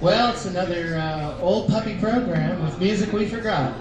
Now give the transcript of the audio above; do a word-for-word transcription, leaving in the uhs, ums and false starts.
Well, it's another uh, old puppy program with music we forgot.